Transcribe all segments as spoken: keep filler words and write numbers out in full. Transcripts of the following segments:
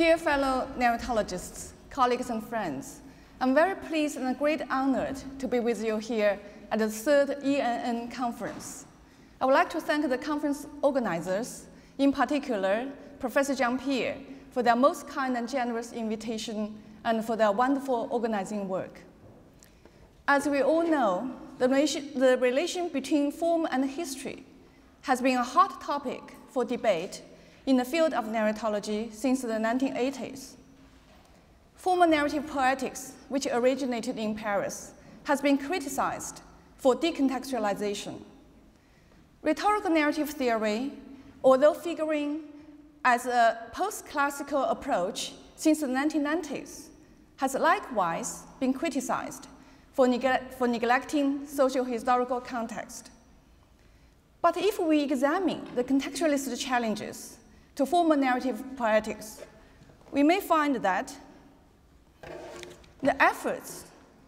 Dear fellow narratologists, colleagues and friends, I'm very pleased and great honored to be with you here at the third E N N conference. I would like to thank the conference organizers, in particular, Professor Jean-Pierre, for their most kind and generous invitation and for their wonderful organizing work. As we all know, the relation, the relation between form and history has been a hot topic for debate in the field of narratology since the nineteen eighties. Formal narrative poetics, which originated in Paris, has been criticized for decontextualization. Rhetorical narrative theory, although figuring as a post-classical approach since the nineteen nineties, has likewise been criticized for, neg for neglecting socio-historical context. But if we examine the contextualist challenges to formal narrative poetics, we may find that the efforts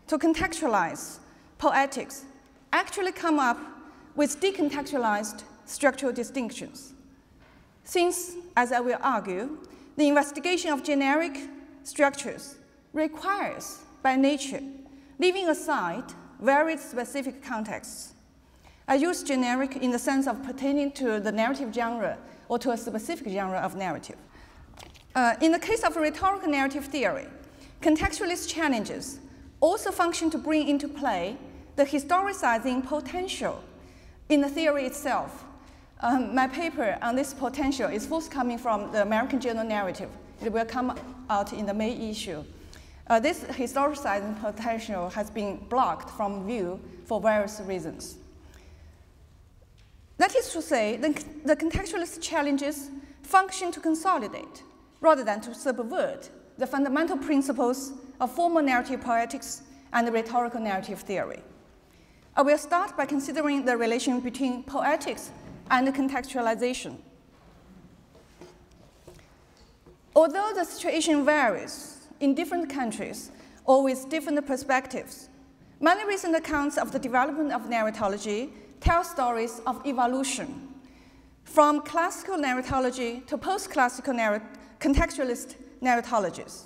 to contextualize poetics actually come up with decontextualized structural distinctions, since, as I will argue, the investigation of generic structures requires, by nature, leaving aside varied specific contexts. I use generic in the sense of pertaining to the narrative genre or to a specific genre of narrative. Uh, in the case of rhetorical narrative theory, contextualist challenges also function to bring into play the historicizing potential in the theory itself. Um, my paper on this potential is forthcoming from the American Journal of Narrative. It will come out in the May issue. Uh, this historicizing potential has been blocked from view for various reasons. That is to say, the, the contextualist challenges function to consolidate rather than to subvert the fundamental principles of formal narrative poetics and rhetorical narrative theory. I will start by considering the relation between poetics and contextualization. Although the situation varies in different countries or with different perspectives, many recent accounts of the development of narratology tell stories of evolution, from classical narratology to post-classical narrat contextualist narratologies.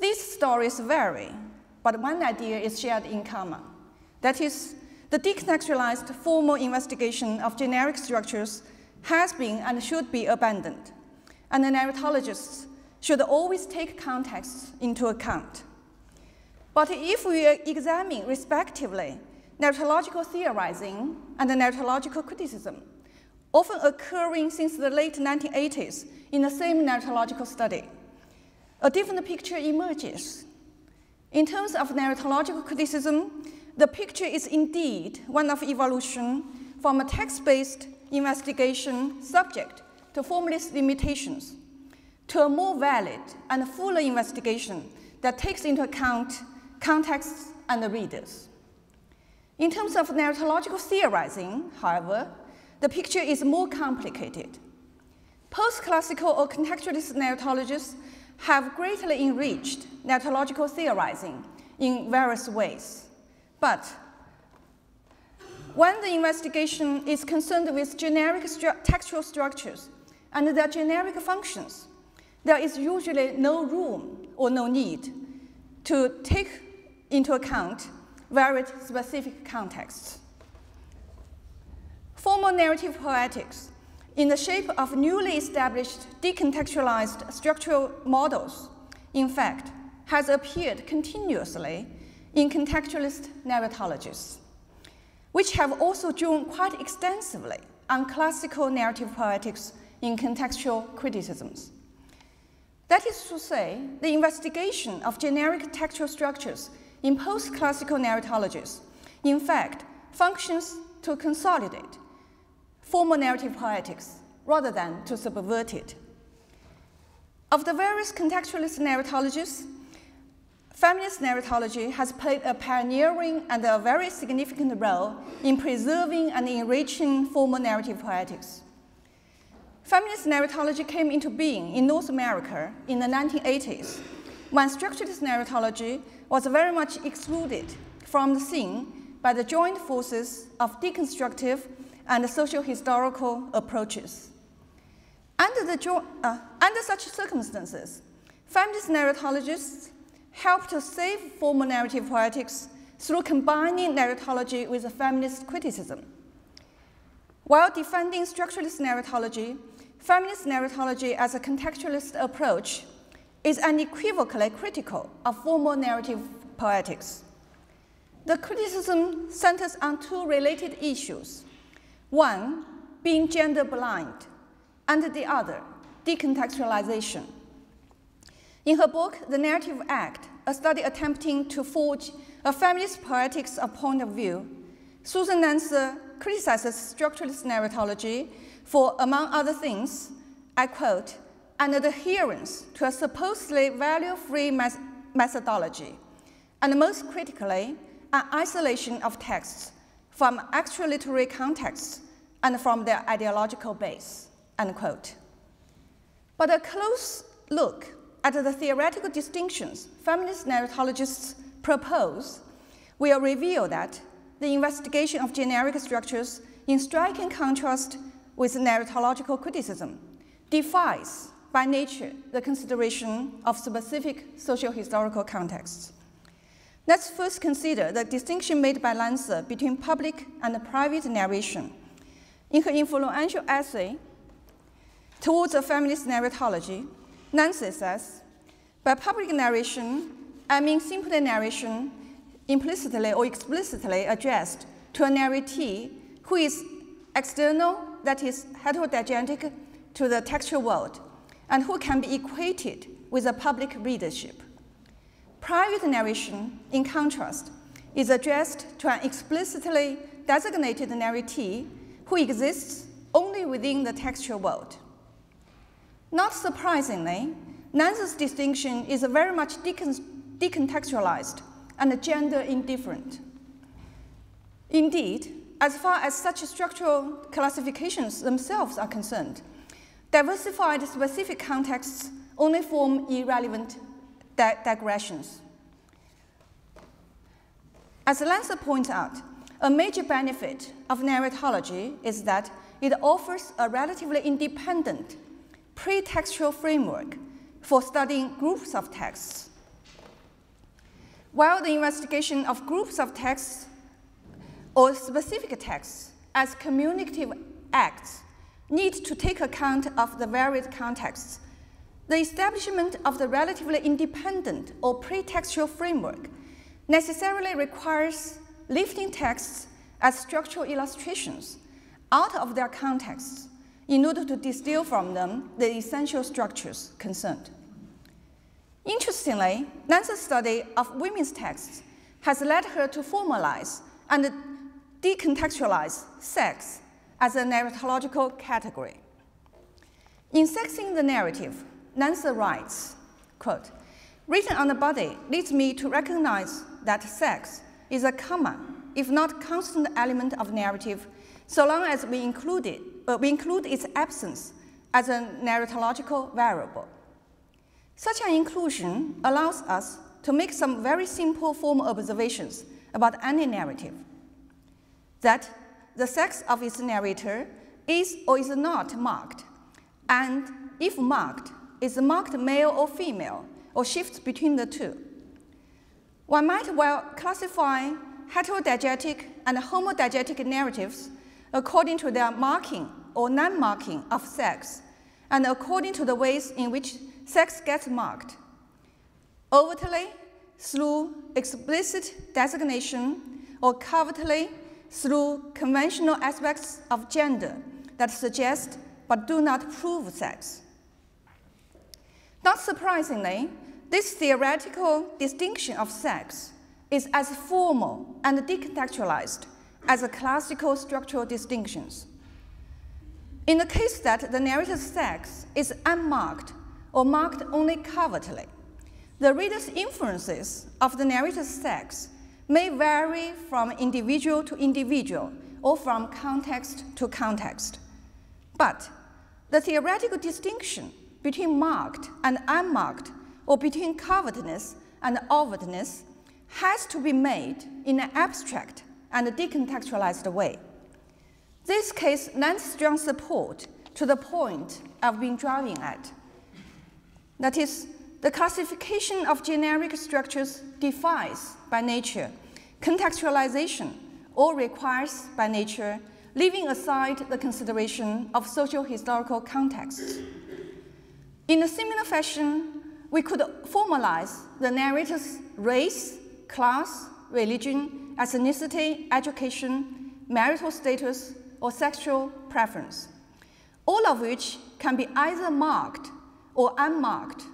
These stories vary, but one idea is shared in common. That is, the decontextualized formal investigation of generic structures has been and should be abandoned, and the narratologists should always take contexts into account. But if we examine, respectively, narratological theorizing and the narratological criticism, often occurring since the late nineteen eighties in the same narratological study, a different picture emerges. In terms of narratological criticism, the picture is indeed one of evolution from a text-based investigation subject to formalist limitations to a more valid and fuller investigation that takes into account contexts and the readers. In terms of narratological theorizing, however, the picture is more complicated. Post-classical or contextualist narratologists have greatly enriched narratological theorizing in various ways. But when the investigation is concerned with generic stru- textual structures and their generic functions, there is usually no room or no need to take into account varied specific contexts. Formal narrative poetics, in the shape of newly established decontextualized structural models, in fact, has appeared continuously in contextualist narratologies, which have also drawn quite extensively on classical narrative poetics in contextual criticisms. That is to say, the investigation of generic textual structures in post-classical narratologies, in fact, functions to consolidate formal narrative poetics rather than to subvert it. Of the various contextualist narratologies, feminist narratology has played a pioneering and a very significant role in preserving and enriching formal narrative poetics. Feminist narratology came into being in North America in the nineteen eighties, when structuralist narratology was very much excluded from the scene by the joined forces of deconstructive and social historical approaches. Under, the, uh, under such circumstances, feminist narratologists help to save formal narrative poetics through combining narratology with feminist criticism. While defending structuralist narratology, feminist narratology as a contextualist approach is unequivocally critical of formal narrative poetics. The criticism centers on two related issues, one being gender blind, and the other, decontextualization. In her book, The Narrative Act, a study attempting to forge a feminist poetics point of view, Susan Nance criticizes structuralist narratology for, among other things, I quote, an adherence to a supposedly value-free methodology, and most critically, an isolation of texts from actual literary contexts and from their ideological base, unquote. But a close look at the theoretical distinctions feminist narratologists propose will reveal that the investigation of generic structures in striking contrast with narratological criticism defies by nature the consideration of specific socio-historical contexts. Let's first consider the distinction made by Lanser between public and private narration. In her influential essay, Towards a Feminist Narratology, Nancy says, by public narration, I mean simply narration implicitly or explicitly addressed to a narratee who is external, that is heterodiagetic to the textual world, and who can be equated with a public readership. Private narration, in contrast, is addressed to an explicitly designated narratee who exists only within the textual world. Not surprisingly, Nance's distinction is very much decontextualized and gender indifferent. Indeed, as far as such structural classifications themselves are concerned, diversified specific contexts only form irrelevant di digressions. As Lanser points out, a major benefit of narratology is that it offers a relatively independent pretextual framework for studying groups of texts. While the investigation of groups of texts or specific texts as communicative acts need to take account of the varied contexts, the establishment of the relatively independent or pretextual framework necessarily requires lifting texts as structural illustrations out of their contexts in order to distill from them the essential structures concerned. Interestingly, Nance's study of women's texts has led her to formalize and decontextualize sex as a narratological category. In Sexing the Narrative, Nance writes, quote, written on the body leads me to recognize that sex is a common, if not constant element of narrative, so long as we include it Uh, we include its absence as a narratological variable. Such an inclusion allows us to make some very simple formal observations about any narrative. That the sex of its narrator is or is not marked, and if marked, is marked male or female, or shifts between the two. One might well classify heterodiagetic and homodiagetic narratives according to their marking or non-marking of sex, and according to the ways in which sex gets marked, overtly through explicit designation, or covertly through conventional aspects of gender that suggest but do not prove sex. Not surprisingly, this theoretical distinction of sex is as formal and decontextualized as a classical structural distinctions. In the case that the narrator's sex is unmarked or marked only covertly, the reader's inferences of the narrator's sex may vary from individual to individual or from context to context. But the theoretical distinction between marked and unmarked, or between covertness and overtness, has to be made in an abstract and a decontextualized way. This case lends strong support to the point I've been driving at. That is, the classification of generic structures defies, by nature, contextualization, or requires, by nature, leaving aside the consideration of social historical contexts. In a similar fashion, we could formalize the narrator's race, class, religion, ethnicity, education, marital status, or sexual preference, all of which can be either marked or unmarked,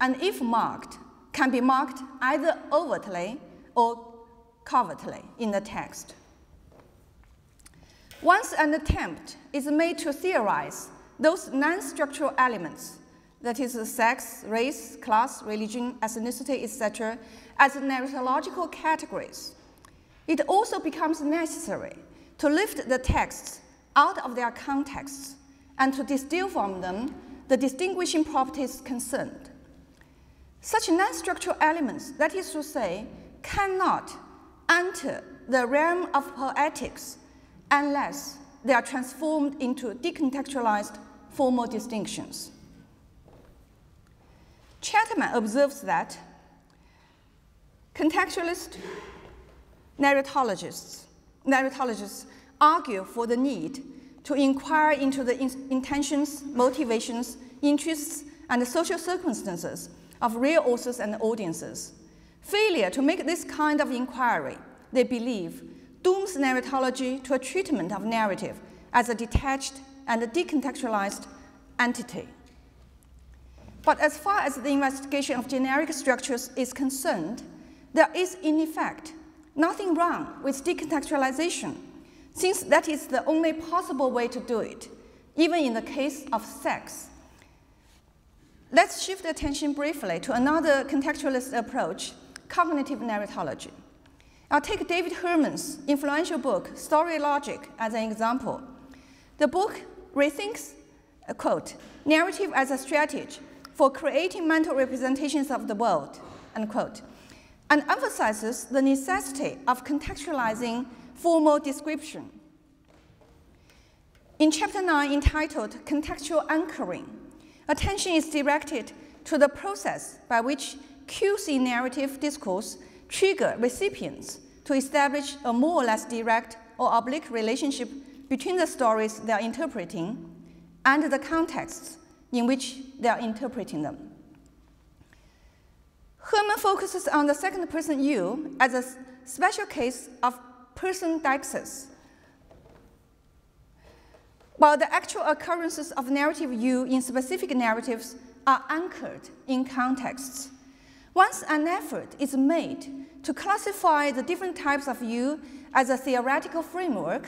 and if marked, can be marked either overtly or covertly in the text. Once an attempt is made to theorize those non-structural elements, that is, sex, race, class, religion, ethnicity, et cetera, as narratological categories, it also becomes necessary to lift the texts out of their contexts and to distill from them the distinguishing properties concerned. Such non-structural elements, that is to say, cannot enter the realm of poetics unless they are transformed into decontextualized formal distinctions. Chatterman observes that contextualist narratologists, narratologists argue for the need to inquire into the in intentions, motivations, interests, and the social circumstances of real authors and audiences. Failure to make this kind of inquiry, they believe, dooms narratology to a treatment of narrative as a detached and a decontextualized entity. But as far as the investigation of generic structures is concerned, there is, in effect, nothing wrong with decontextualization, since that is the only possible way to do it, even in the case of sex. Let's shift attention briefly to another contextualist approach, cognitive narratology. I'll take David Herman's influential book, Story Logic, as an example. The book rethinks, uh, quote, narrative as a strategy for creating mental representations of the world, unquote, and emphasizes the necessity of contextualizing formal description. In chapter nine, entitled Contextual Anchoring, attention is directed to the process by which cues in narrative discourse trigger recipients to establish a more or less direct or oblique relationship between the stories they are interpreting and the contexts in which they are interpreting them. Herman focuses on the second person you as a special case of person deixis, while the actual occurrences of narrative you in specific narratives are anchored in contexts. Once an effort is made to classify the different types of you as a theoretical framework,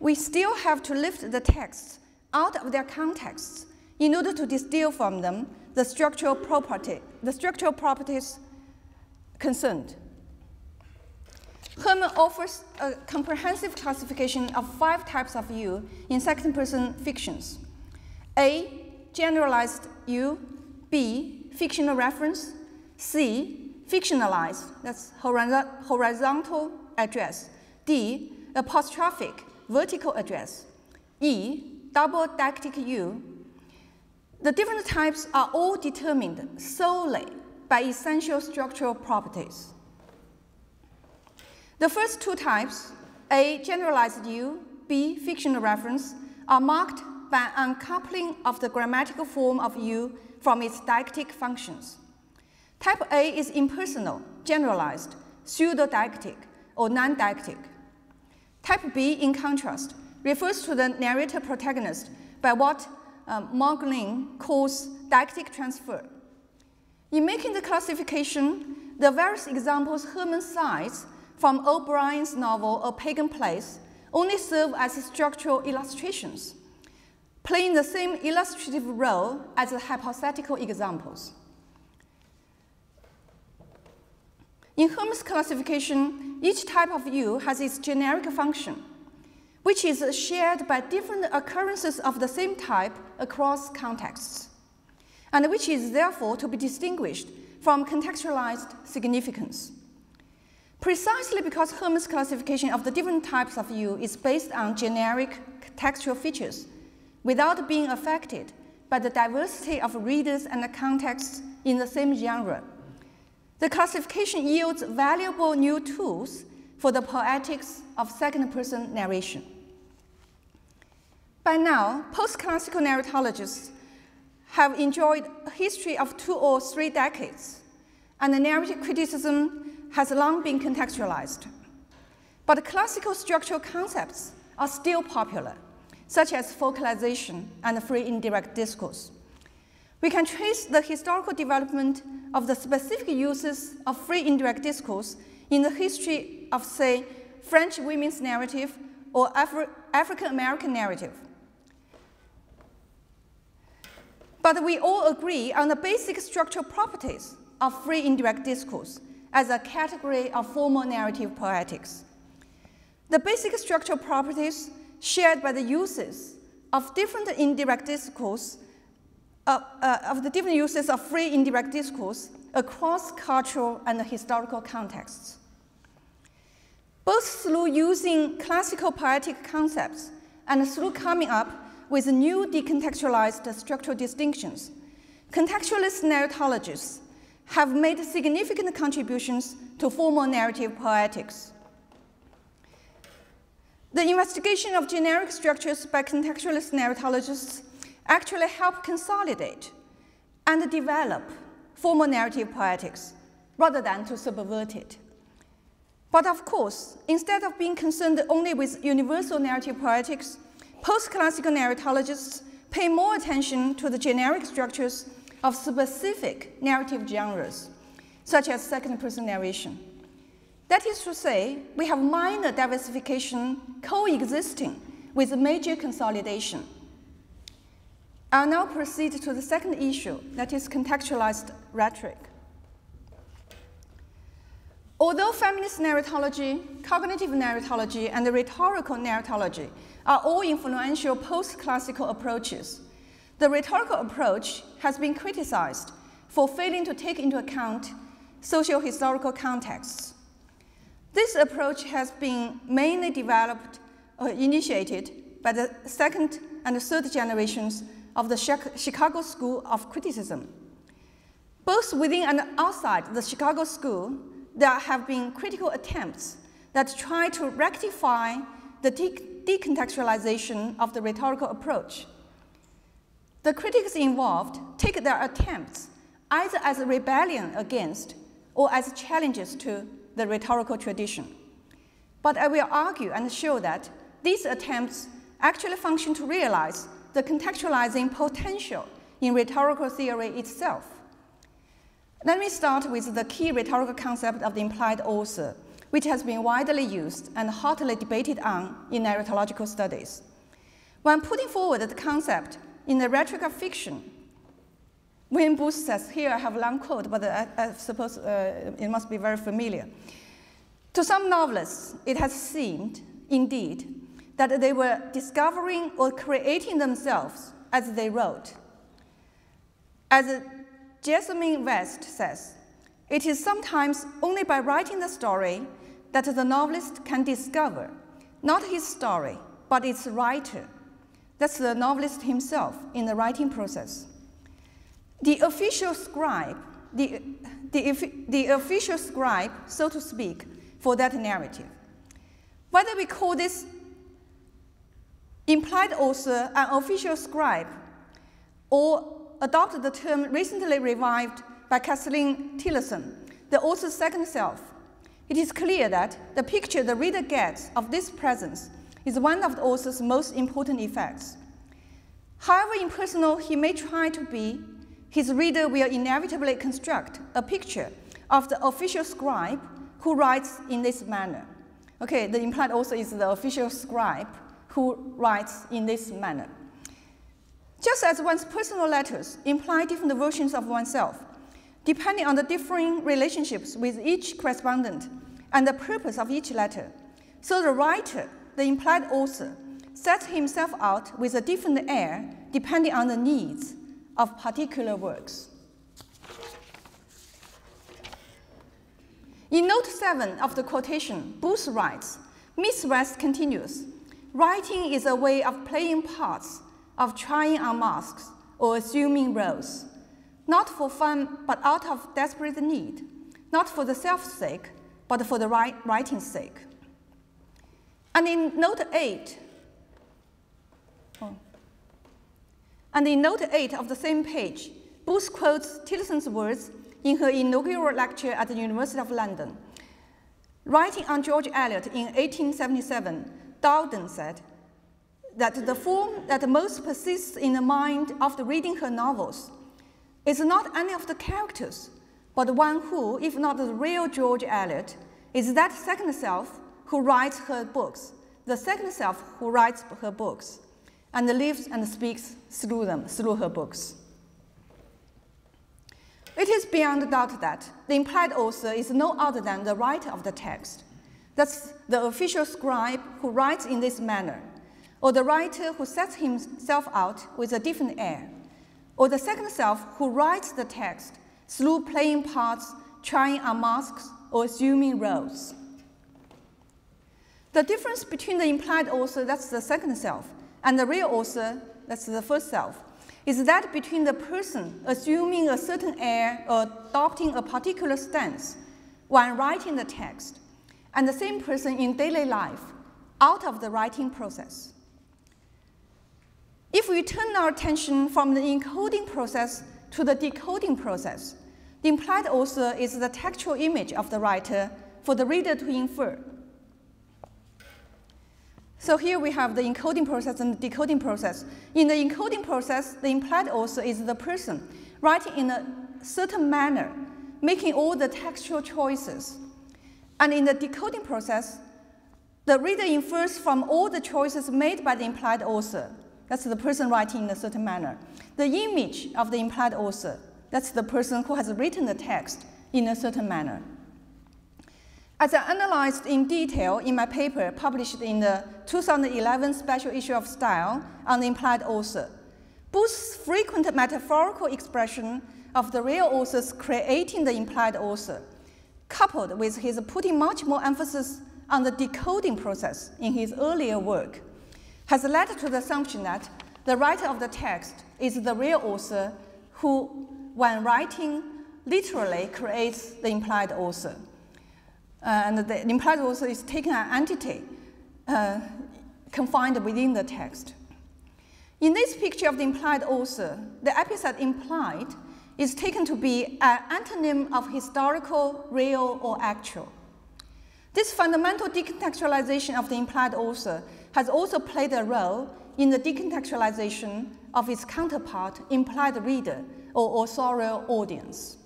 we still have to lift the texts out of their contexts in order to distill from them the structural, property, the structural properties concerned. Herman offers a comprehensive classification of five types of you in second-person fictions. A, generalized you. B, fictional reference. C, fictionalized, that's horizontal address. D, apostrophic, vertical address. E, double-deictic you. The different types are all determined solely by essential structural properties. The first two types, A, generalized U, B, fictional reference, are marked by an uncoupling of the grammatical form of U from its deictic functions. Type A is impersonal, generalized, pseudo-deictic, or non-deictic. Type B, in contrast, refers to the narrator-protagonist by what um, Morgling calls deictic transfer. In making the classification, the various examples Herman cites from O'Brien's novel, A Pagan Place, only serve as structural illustrations, playing the same illustrative role as the hypothetical examples. In Herman's classification, each type of you has its generic function, which is shared by different occurrences of the same type across contexts, and which is therefore to be distinguished from contextualized significance. Precisely because Herman's classification of the different types of you is based on generic textual features without being affected but the diversity of readers and the contexts in the same genre. The classification yields valuable new tools for the poetics of second-person narration. By now, post-classical narratologists have enjoyed a history of two or three decades, and the narrative criticism has long been contextualized. But classical structural concepts are still popular, such as focalization and free indirect discourse. We can trace the historical development of the specific uses of free indirect discourse in the history of, say, French women's narrative or Afri- African-American narrative. But we all agree on the basic structural properties of free indirect discourse as a category of formal narrative poetics. The basic structural properties shared by the uses of different indirect discourse, uh, uh, of the different uses of free indirect discourse across cultural and historical contexts. Both through using classical poetic concepts and through coming up with new decontextualized structural distinctions, contextualist narratologists have made significant contributions to formal narrative poetics. The investigation of generic structures by contextualist narratologists actually helped consolidate and develop formal narrative poetics rather than to subvert it. But of course, instead of being concerned only with universal narrative poetics, post-classical narratologists pay more attention to the generic structures of specific narrative genres, such as second-person narration. That is to say, we have minor diversification coexisting with major consolidation. I'll now proceed to the second issue, that is contextualized rhetoric. Although feminist narratology, cognitive narratology, and rhetorical narratology are all influential post-classical approaches, the rhetorical approach has been criticized for failing to take into account socio-historical contexts. This approach has been mainly developed or initiated by the second and third generations of the Chicago School of Criticism. Both within and outside the Chicago School, there have been critical attempts that try to rectify the decontextualization of the rhetorical approach. The critics involved take their attempts either as a rebellion against or as challenges to the rhetorical tradition. But I will argue and show that these attempts actually function to realize the contextualizing potential in rhetorical theory itself. Let me start with the key rhetorical concept of the implied author, which has been widely used and hotly debated on in narratological studies. When putting forward the concept in The Rhetoric of Fiction, William Booth says, here I have a long quote, but I, I suppose uh, it must be very familiar. To some novelists, it has seemed, indeed, that they were discovering or creating themselves as they wrote. As Jessamine West says, it is sometimes only by writing the story that the novelist can discover, not his story, but its writer. That's the novelist himself in the writing process. The official scribe, the, the, the official scribe, so to speak, for that narrative. Whether we call this implied author an official scribe or adopt the term recently revived by Kathleen Tillerson, the author's second self, it is clear that the picture the reader gets of this presence is one of the author's most important effects. However impersonal he may try to be, his reader will inevitably construct a picture of the official scribe who writes in this manner. Okay, the implied author is the official scribe who writes in this manner. Just as one's personal letters imply different versions of oneself, depending on the differing relationships with each correspondent and the purpose of each letter, so the writer, the implied author, sets himself out with a different air depending on the needs of particular works. In note seven of the quotation, Booth writes, Miss West continues, writing is a way of playing parts, of trying on masks, or assuming roles, not for fun, but out of desperate need, not for the self's sake, but for the writing's sake. And in note eight, oh, and in note eight of the same page, Booth quotes Tillerson's words in her inaugural lecture at the University of London. Writing on George Eliot in eighteen seventy-seven, Dowden said that the form that most persists in the mind after reading her novels is not any of the characters, but one who, if not the real George Eliot, is that second self who writes her books, the second self who writes her books, and lives and speaks through them, through her books. It is beyond doubt that the implied author is no other than the writer of the text. That's the official scribe who writes in this manner, or the writer who sets himself out with a different air, or the second self who writes the text through playing parts, trying on masks, or assuming roles. The difference between the implied author, that's the second self, and the real author, that's the first self, is that between the person assuming a certain air or adopting a particular stance when writing the text, and the same person in daily life, out of the writing process. If we turn our attention from the encoding process to the decoding process, the implied author is the textual image of the writer for the reader to infer. So here we have the encoding process and the decoding process. In the encoding process, the implied author is the person writing in a certain manner, making all the textual choices. And in the decoding process, the reader infers from all the choices made by the implied author. That's the person writing in a certain manner. The image of the implied author, that's the person who has written the text in a certain manner. As I analyzed in detail in my paper published in the two thousand eleven special issue of Style on the implied author, Booth's frequent metaphorical expression of the real author's creating the implied author, coupled with his putting much more emphasis on the decoding process in his earlier work, has led to the assumption that the writer of the text is the real author who, when writing, literally creates the implied author. Uh, and the implied author is taking an entity uh, confined within the text. In this picture of the implied author, the epithet implied is taken to be an antonym of historical, real, or actual. This fundamental decontextualization of the implied author has also played a role in the decontextualization of its counterpart, implied reader, or authorial audience.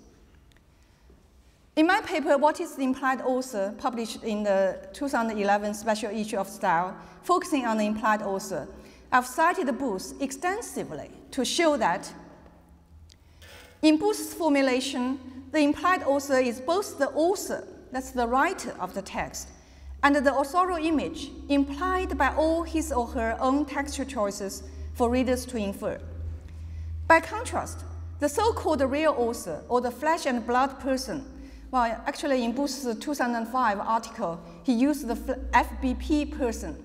In my paper, What is the Implied Author?, published in the two thousand eleven special issue of Style, focusing on the implied author, I've cited Booth extensively to show that in Booth's formulation, the implied author is both the author, that's the writer of the text, and the authorial image implied by all his or her own textual choices for readers to infer. By contrast, the so-called real author, or the flesh and blood person, well, actually, in Booth's two thousand five article, he used the F B P person.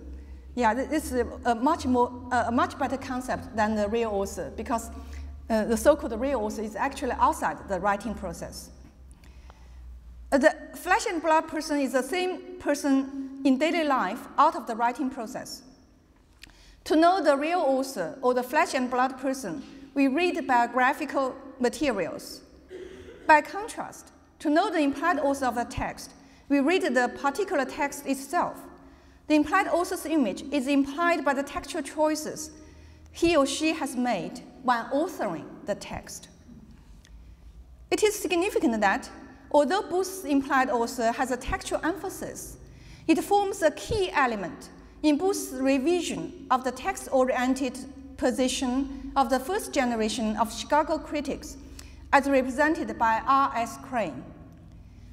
Yeah, this is a much, more, a much better concept than the real author, because uh, the so-called real author is actually outside the writing process. The flesh and blood person is the same person in daily life out of the writing process. To know the real author or the flesh and blood person, we read biographical materials. By contrast, to know the implied author of a text, we read the particular text itself. The implied author's image is implied by the textual choices he or she has made when authoring the text. It is significant that, although Booth's implied author has a textual emphasis, it forms a key element in Booth's revision of the text-oriented position of the first generation of Chicago critics, as represented by R S Crane.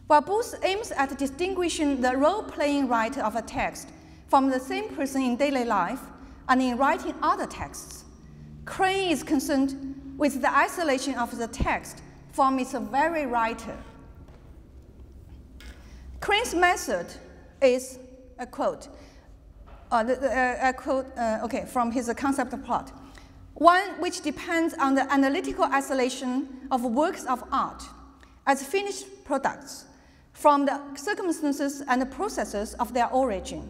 While Booth aims at distinguishing the role-playing writer of a text from the same person in daily life and in writing other texts, Crane is concerned with the isolation of the text from its very writer. Crane's method is a quote, uh, a quote uh, okay, from his concept plot. one which depends on the analytical isolation of works of art as finished products from the circumstances and the processes of their origin.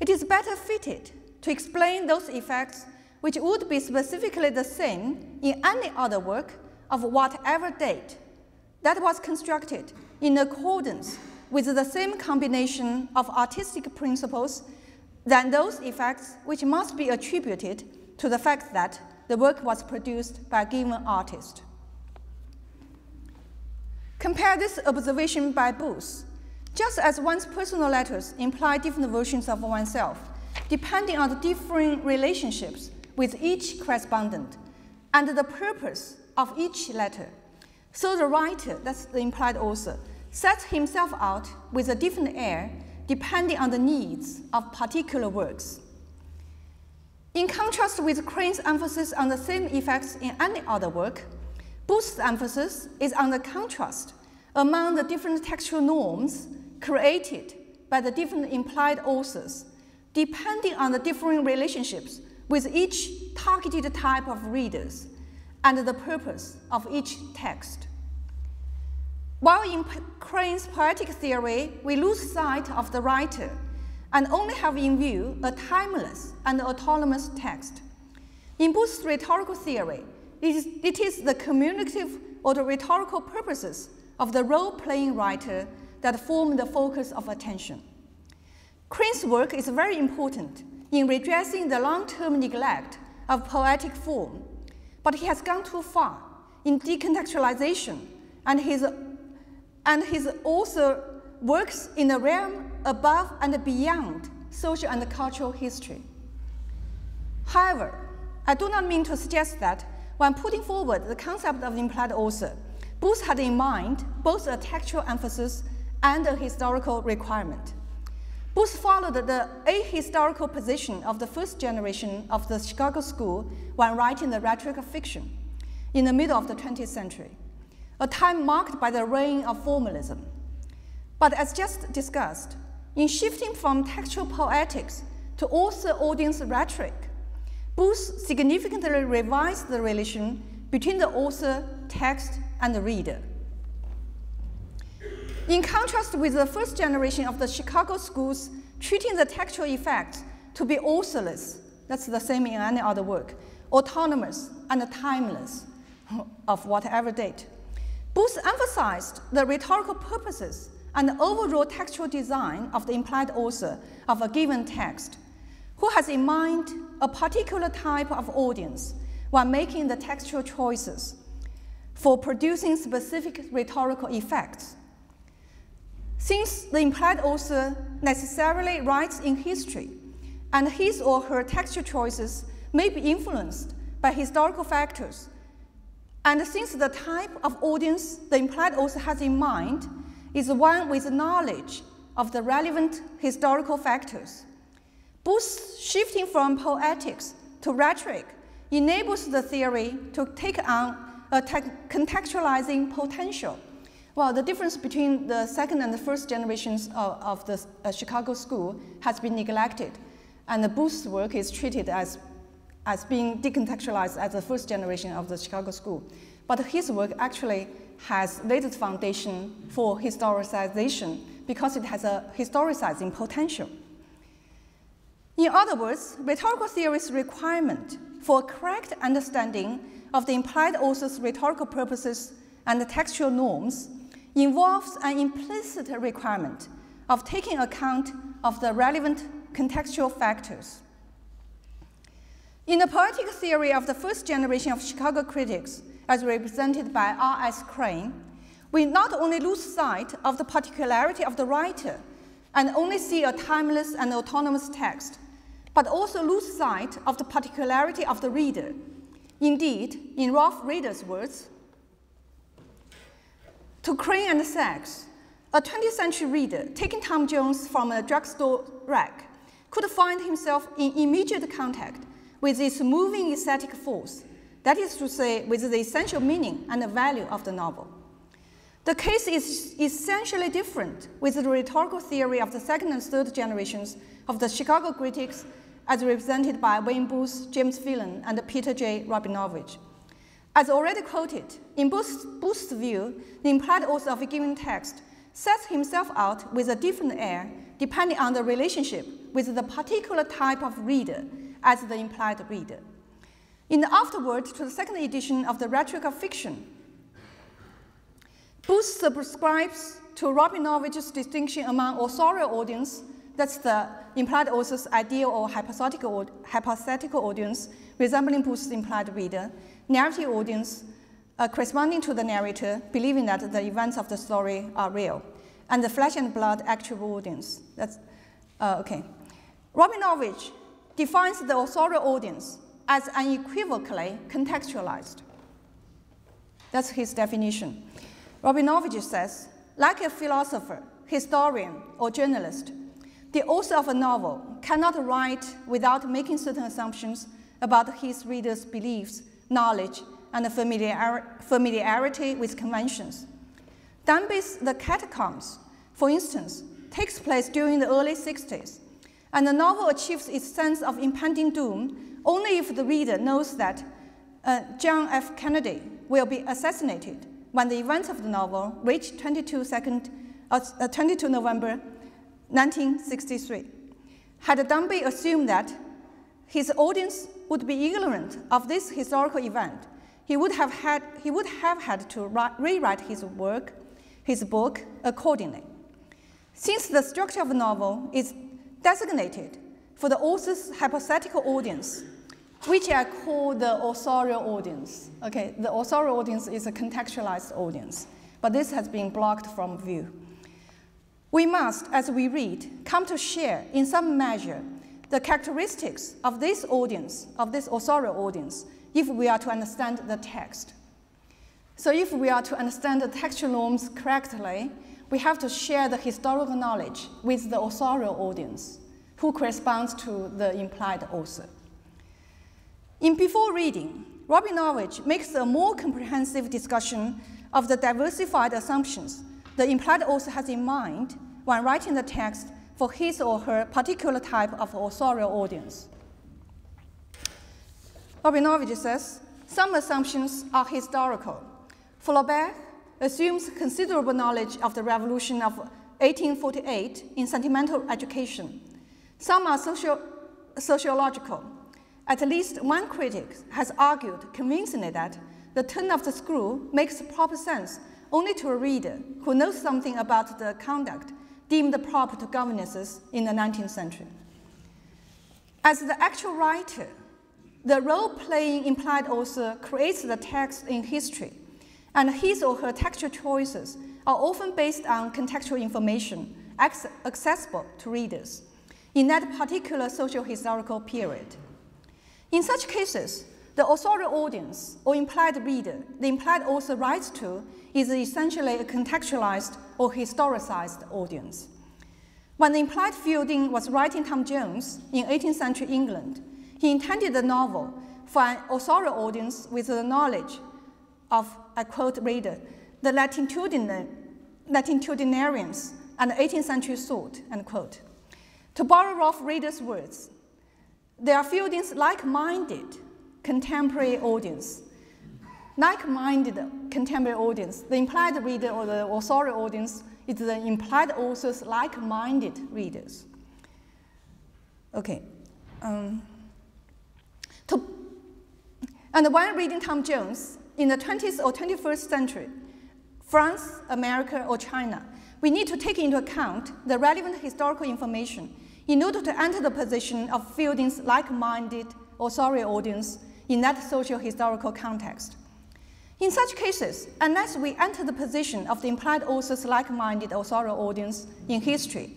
It is better fitted to explain those effects which would be specifically the same in any other work of whatever date that was constructed in accordance with the same combination of artistic principles than those effects which must be attributed to the fact that the work was produced by a given artist. Compare this observation by Booth. Just as one's personal letters imply different versions of oneself, depending on the differing relationships with each correspondent and the purpose of each letter, so the writer, that's the implied author, sets himself out with a different air depending on the needs of particular works. In contrast with Crane's emphasis on the same effects in any other work, Booth's emphasis is on the contrast among the different textual norms created by the different implied authors, depending on the differing relationships with each targeted type of readers and the purpose of each text. While in Crane's poetic theory, we lose sight of the writer and only have in view a timeless and autonomous text. In Booth's rhetorical theory, it is, it is the communicative or the rhetorical purposes of the role-playing writer that form the focus of attention. Crane's work is very important in redressing the long-term neglect of poetic form, but he has gone too far in decontextualization, and his and his author works in a realm above and beyond social and cultural history. However, I do not mean to suggest that when putting forward the concept of implied author, Booth had in mind both a textual emphasis and a historical requirement. Booth followed the ahistorical position of the first generation of the Chicago School when writing The Rhetoric of Fiction in the middle of the twentieth century, a time marked by the reign of formalism. But as just discussed, in shifting from textual poetics to author-audience rhetoric, Booth significantly revised the relation between the author, text, and the reader. In contrast with the first generation of the Chicago schools treating the textual effects to be authorless, that's the same in any other work, autonomous and timeless of whatever date, Booth emphasized the rhetorical purposes and overall textual design of the implied author of a given text, who has in mind a particular type of audience while making the textual choices for producing specific rhetorical effects. Since the implied author necessarily writes in history, and his or her textual choices may be influenced by historical factors, and since the type of audience the implied author has in mind is one with knowledge of the relevant historical factors, Booth's shifting from poetics to rhetoric enables the theory to take on a contextualizing potential. Well, the difference between the second and the first generations of, of the uh, Chicago school has been neglected, and the Booth's work is treated as as being decontextualized as the first generation of the Chicago school. But his work actually has laid the foundation for historicization because it has a historicizing potential. In other words, rhetorical theory's requirement for a correct understanding of the implied author's rhetorical purposes and the textual norms involves an implicit requirement of taking account of the relevant contextual factors. In the poetic theory of the first generation of Chicago critics, as represented by R S Crane, we not only lose sight of the particularity of the writer and only see a timeless and autonomous text, but also lose sight of the particularity of the reader. Indeed, in Ralph Rader's words, to Crane and Sachs, a twentieth century reader taking Tom Jones from a drugstore rack could find himself in immediate contact with its moving aesthetic force, that is to say, with the essential meaning and the value of the novel. The case is essentially different with the rhetorical theory of the second and third generations of the Chicago critics as represented by Wayne Booth, James Phelan, and Peter J. Rabinowitz. As already quoted, in Booth's, Booth's view, the implied author of a given text sets himself out with a different air depending on the relationship with the particular type of reader as the implied reader. In the afterword to the second edition of The Rhetoric of Fiction, Booth subscribes to Rabinowitz's distinction among authorial audience, that's the implied author's ideal or hypothetical, hypothetical audience resembling Booth's implied reader, narrative audience uh, corresponding to the narrator, believing that the events of the story are real, and the flesh and blood actual audience. That's, uh, okay. Rabinowitz defines the authorial audience as unequivocally contextualized. That's his definition. Rabinowitz says, like a philosopher, historian, or journalist, the author of a novel cannot write without making certain assumptions about his readers' beliefs, knowledge, and familiar familiarity with conventions. Danby's The Catacombs, for instance, takes place during the early sixties, and the novel achieves its sense of impending doom only if the reader knows that uh, John F. Kennedy will be assassinated when the events of the novel reach twenty-two November nineteen sixty-three. Had Danby assumed that his audience would be ignorant of this historical event, he would have had, he would have had to rewrite his work, his book, accordingly. Since the structure of the novel is designated for the author's hypothetical audience, which I call the authorial audience. Okay, the authorial audience is a contextualized audience, but this has been blocked from view. We must, as we read, come to share in some measure the characteristics of this audience, of this authorial audience, if we are to understand the text. So if we are to understand the textual norms correctly, we have to share the historical knowledge with the authorial audience, who corresponds to the implied author. In Before Reading, Rabinowitz makes a more comprehensive discussion of the diversified assumptions the implied author has in mind when writing the text for his or her particular type of authorial audience. Rabinowitz says, some assumptions are historical. Flaubert assumes considerable knowledge of the revolution of eighteen forty-eight in Sentimental Education. Some are socio sociological. At least one critic has argued convincingly that The Turn of the Screw makes proper sense only to a reader who knows something about the conduct deemed proper to governesses in the nineteenth century. As the actual writer, the role-playing implied author creates the text in history, and his or her textual choices are often based on contextual information accessible to readers in that particular social historical period. In such cases, the authorial audience or implied reader the implied author writes to is essentially a contextualized or historicized audience. When the implied Fielding was writing Tom Jones in eighteenth century England, he intended the novel for an authorial audience with the knowledge of, I quote reader, the latitudinarians and eighteenth century thought, end quote. To borrow Ralph Reader's words, they are Fielding's like-minded contemporary audience. Like-minded contemporary audience, the implied reader or the authorial audience is the implied author's like-minded readers. Okay. Um, to, and when reading Tom Jones, in the twentieth or twenty-first century, France, America, or China, we need to take into account the relevant historical information in order to enter the position of Fielding's like-minded authorial audience in that social-historical context. In such cases, unless we enter the position of the implied author's like-minded authorial audience in history,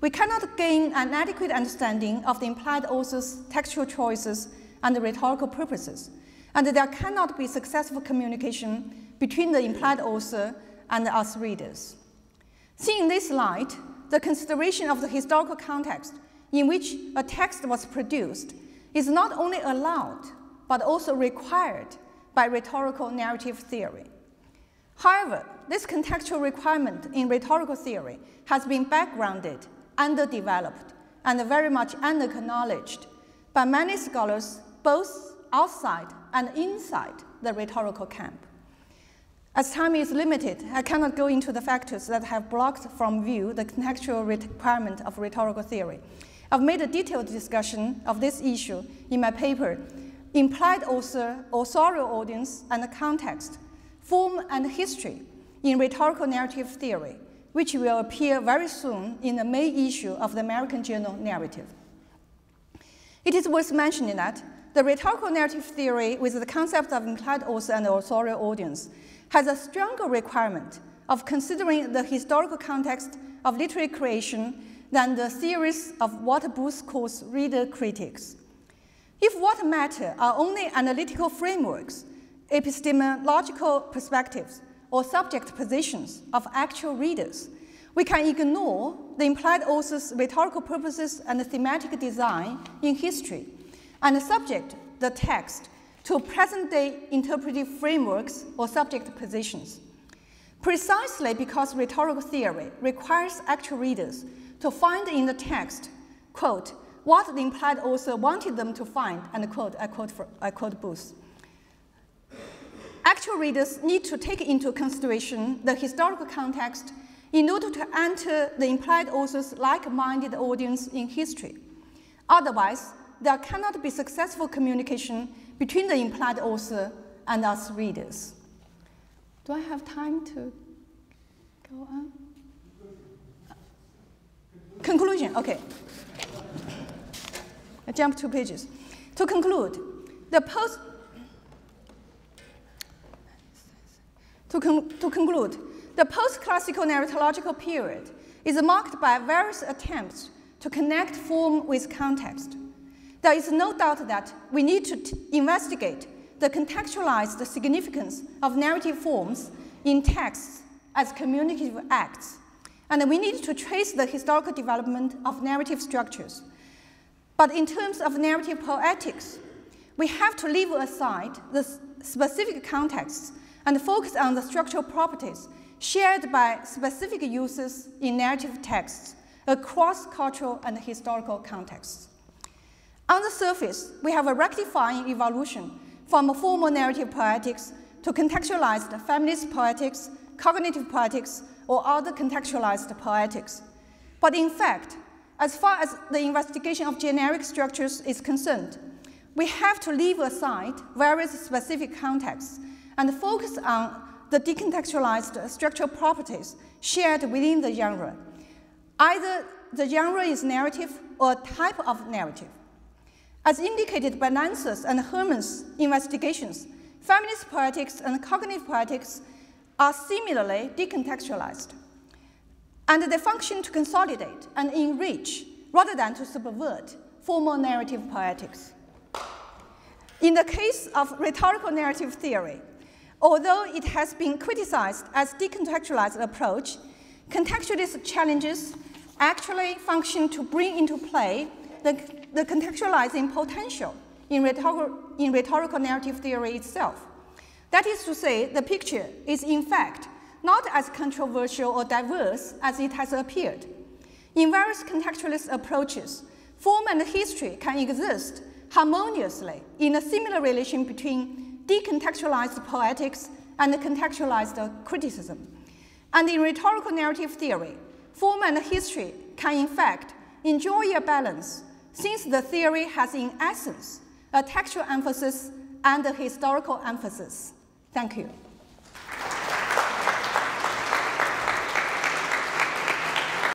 we cannot gain an adequate understanding of the implied author's textual choices and rhetorical purposes, and there cannot be successful communication between the implied author and us readers. Seeing in this light, the consideration of the historical context in which a text was produced is not only allowed, but also required by rhetorical narrative theory. However, this contextual requirement in rhetorical theory has been backgrounded, underdeveloped, and very much unacknowledged by many scholars both outside and inside the rhetorical camp. As time is limited, I cannot go into the factors that have blocked from view the contextual requirement of rhetorical theory. I've made a detailed discussion of this issue in my paper, Implied Author, Authorial Audience and Context, Form and History in Rhetorical Narrative Theory, which will appear very soon in the May issue of the American Journal of Narrative. It is worth mentioning that the rhetorical narrative theory with the concept of implied author and authorial audience has a stronger requirement of considering the historical context of literary creation than the theories of what Booth calls reader critics. If what matter are only analytical frameworks, epistemological perspectives, or subject positions of actual readers, we can ignore the implied author's rhetorical purposes and the thematic design in history, and subject the text to present-day interpretive frameworks or subject positions. Precisely because rhetorical theory requires actual readers to find in the text, quote, what the implied author wanted them to find, and quote, I quote, for, I quote Booth. Actual readers need to take into consideration the historical context in order to enter the implied author's like-minded audience in history. Otherwise, there cannot be successful communication between the implied author and us readers. Do I have time to go on? Conclusion, okay. I jumped two pages. To conclude, the post, to, con to conclude, the post-classical narratological period is marked by various attempts to connect form with context. There is no doubt that we need to investigate the contextualized significance of narrative forms in texts as communicative acts, and we need to trace the historical development of narrative structures. But in terms of narrative poetics, we have to leave aside the specific contexts and focus on the structural properties shared by specific uses in narrative texts across cultural and historical contexts. On the surface, we have a rectifying evolution from formal narrative poetics to contextualized feminist poetics, cognitive poetics, or other contextualized poetics. But in fact, as far as the investigation of generic structures is concerned, we have to leave aside various specific contexts and focus on the decontextualized structural properties shared within the genre. Either the genre is narrative or a type of narrative. As indicated by Lanser's and Herman's investigations, feminist poetics and cognitive poetics are similarly decontextualized, and they function to consolidate and enrich rather than to subvert formal narrative poetics. In the case of rhetorical narrative theory, although it has been criticized as a decontextualized approach, contextualist challenges actually function to bring into play The, the contextualizing potential in rhetorical, in rhetorical narrative theory itself. That is to say, the picture is in fact not as controversial or diverse as it has appeared. In various contextualist approaches, form and history can exist harmoniously in a similar relation between decontextualized poetics and contextualized criticism. And in rhetorical narrative theory, form and history can in fact enjoy a balance, since the theory has, in essence, a textual emphasis and a historical emphasis. Thank you.